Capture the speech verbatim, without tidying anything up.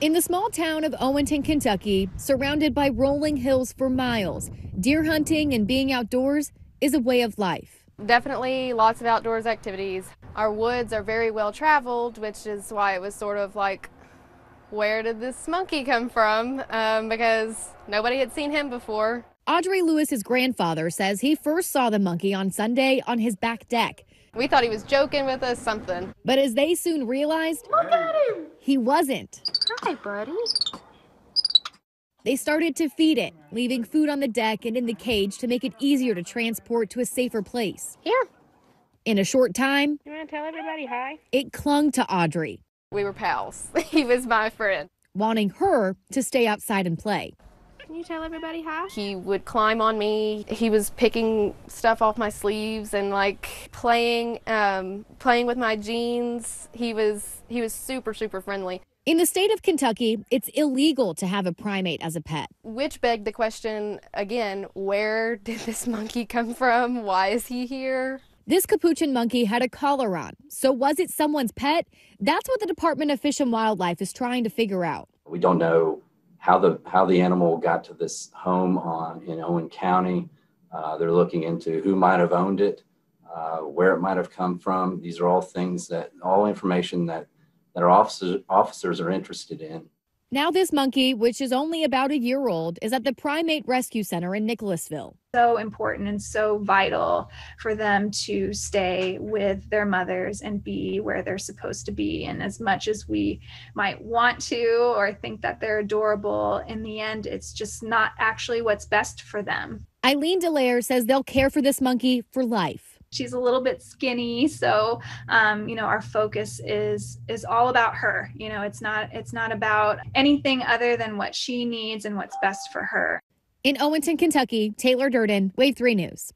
In the small town of Owenton, Kentucky, surrounded by rolling hills for miles, deer hunting and being outdoors is a way of life. Definitely lots of outdoors activities. Our woods are very well traveled, which is why it was sort of like, where did this monkey come from? Um, because nobody had seen him before. Audrey Lewis's grandfather says he first saw the monkey on Sunday on his back deck. We thought he was joking with us, something. But as they soon realized, look at him, he wasn't. Hi, buddy. They started to feed it, leaving food on the deck and in the cage to make it easier to transport to a safer place. Here. In a short time, you want to tell everybody hi? It clung to Audrey. We were pals. He was my friend. Wanting her to stay outside and play. Can you tell everybody hi? He would climb on me. He was picking stuff off my sleeves and like playing, um, playing with my jeans. He was, he was super, super friendly. In the state of Kentucky, it's illegal to have a primate as a pet. Which begged the question again, where did this monkey come from? Why is he here? This capuchin monkey had a collar on, so was it someone's pet? That's what the Department of Fish and Wildlife is trying to figure out. We don't know how the how the animal got to this home on in Owen County. Uh, they're looking into who might have owned it, uh, where it might have come from. These are all things that, all information that Their officers, officers are interested in. Now this monkey, which is only about a year old, is at the Primate Rescue Center in Nicholasville. So important and so vital for them to stay with their mothers and be where they're supposed to be. And as much as we might want to or think that they're adorable, in the end, it's just not actually what's best for them. Eileen Delayer says they'll care for this monkey for life. She's a little bit skinny, so um, you know, our focus is is all about her. You know, it's not it's not about anything other than what she needs and what's best for her. In Owenton, Kentucky, Taylor Durden, Wave Three News.